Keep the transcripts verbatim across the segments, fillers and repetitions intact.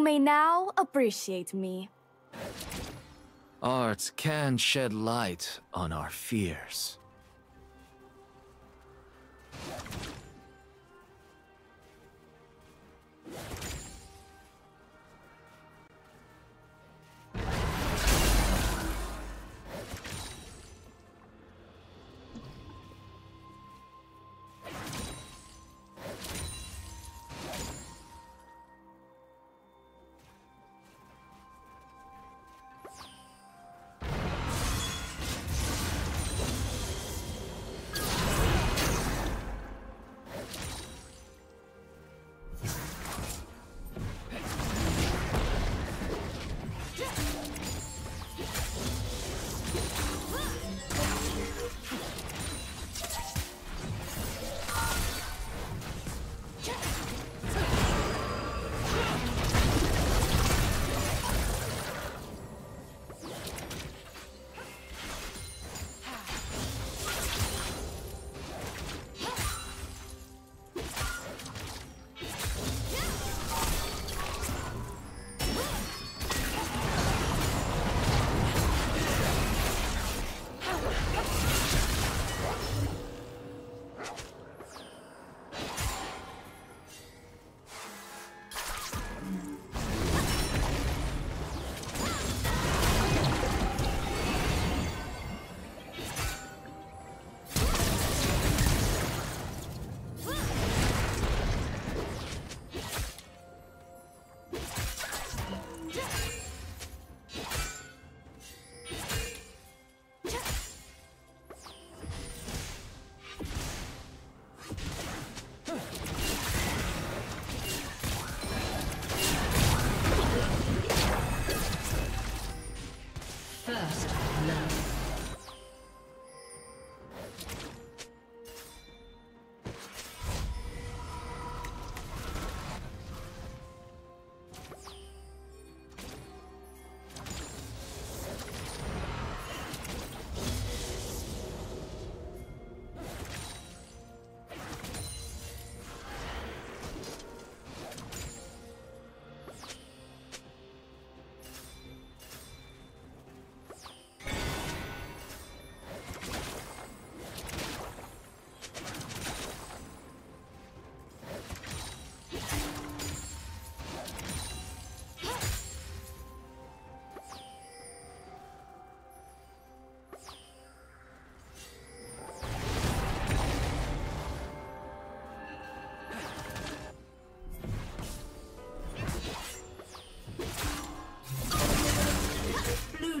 You may now appreciate me. Art can shed light on our fears.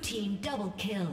Team double kill.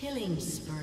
Killing spree.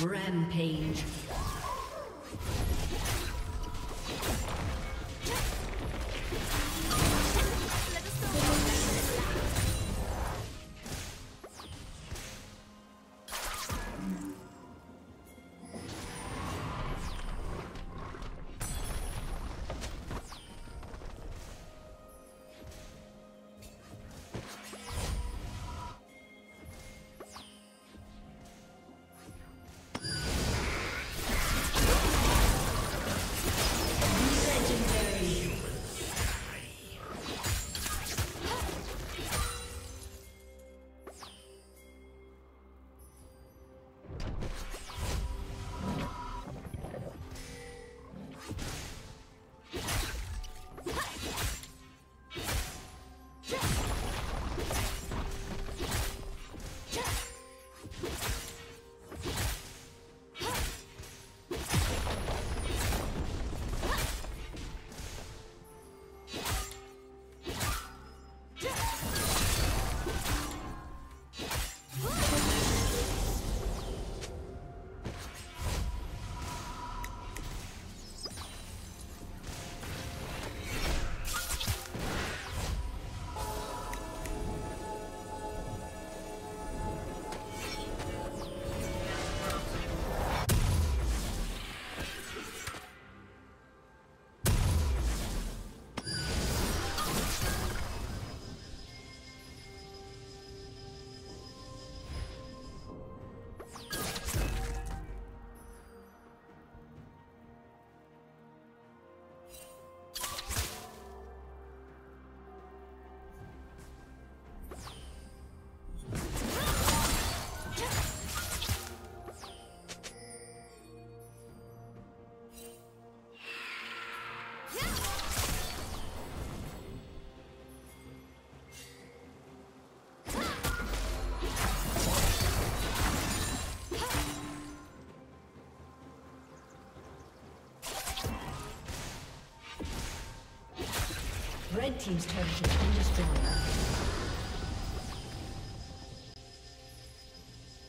Rampage. Red team's turret has been destroyed. Team's turret has been destroyed.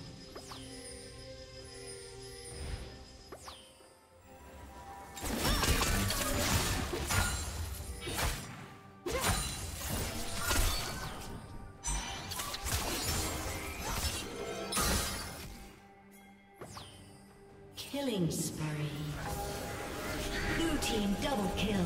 Killing spree. Blue team double kill.